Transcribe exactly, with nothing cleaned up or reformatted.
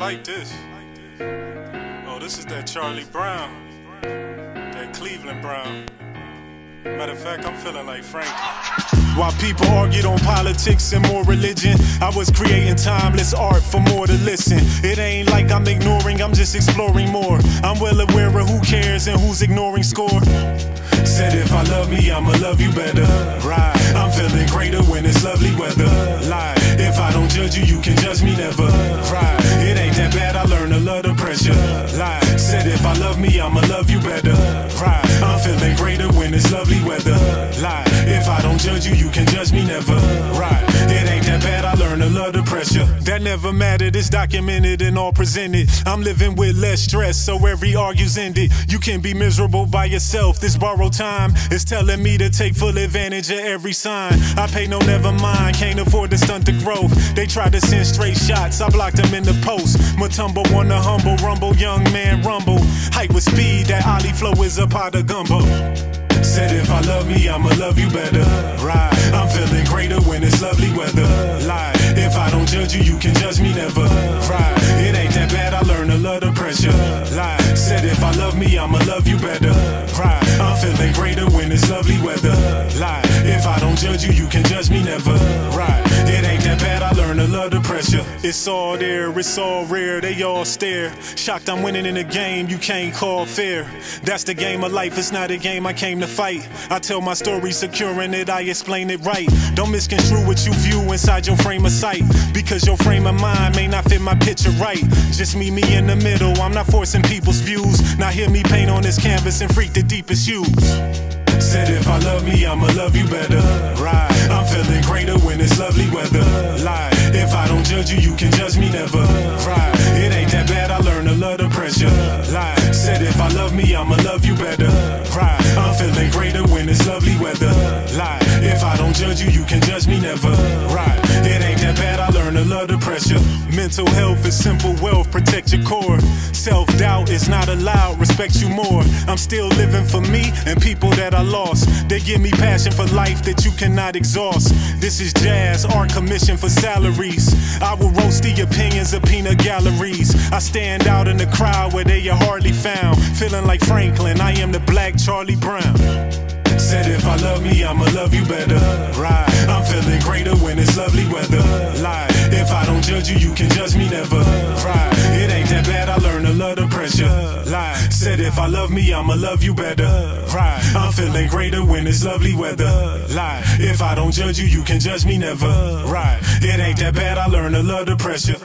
like this. Oh, this is that Charlie Brown. That Cleveland Brown. Matter of fact, I'm feeling like Franklin. While people argued on politics and more religion, I was creating timeless art for more to listen. It ain't like I'm ignoring, I'm just exploring more. I'm well aware of who cares and who's ignoring score. Said if I love me, I'ma love you better. Right. I'm feeling greater when it's lovely weather. Lie. If I don't judge you, you can judge me never. Right. It ain't that bad, I learned to love the pressure. Lie. Said if I love me, I'ma love you better. Right. I'm feeling greater when it's lovely weather. Lie. If I don't judge you, you can judge me never. Right. It ain't that bad, I learned to love the pressure. That never mattered, it's documented and all presented. I'm living with less stress, so every argue's ended. You can be miserable by yourself, this borrowed time is telling me to take full advantage of every sign. I pay no never mind, can't afford to stunt the growth. They tried to send straight shots, I blocked them in the post. Mutombo on the humble rumble, young man rumble. Hype with speed, that ollie flow is a pot of gumbo. Said if I love me, I'ma love you better. Right. I'm feeling greater when it's lovely weather. Lie. If I don't judge you, you can judge me never. Right. It ain't that bad, I learned to love the pressure. Lie. Said if I love me, I'ma love you better. Right. I'm feeling greater when it's lovely weather. Lie. If I don't judge you, you can judge me never. Right. It ain't that bad, I learned to love the pressure. It's all there, it's all rare, they all stare. Shocked I'm winning in a game you can't call fair. That's the game of life, it's not a game I came to fight. I tell my story, securing it, I explain it right. Don't misconstrue what you view inside your frame of sight, because your frame of mind may not fit my picture right. Just meet me in the middle, I'm not forcing people's views. Now hear me paint on this canvas and freak the deepest hues. Said if I love me, I'ma love you better. Right. I'm feeling greater when it's lovely weather. Lie. If I don't judge you, you can judge me never. Right. It ain't that bad, I learned to love the pressure. Lie. Said if I love me, I'ma love you better. Right. I'm feeling greater when it's lovely weather. Lie. If I don't judge you, you can judge me never. Right. It ain't that bad, I learned to love the pressure. Mental health is simple wealth, protect your core. Self-doubt is not allowed, respect you more. I'm still living for me and people that I love. Lost. They give me passion for life that you cannot exhaust. This is jazz, art commission for salaries. I will roast the opinions of peanut galleries. I stand out in the crowd where they are hardly found. Feeling like Franklin, I am the black Charlie Brown. Said if I love me, I'ma love you better. Right. I'm feeling greater when it's lovely weather. Lie. If I don't judge you, you can judge me never. Right. It ain't that bad, I learned to love the pressure. Lie. Said if I love me, I'ma love you better. Right. I'm feeling greater when it's lovely weather. Lie. If I don't judge you, you can judge me never. Right. It ain't that bad, I learned to love the pressure.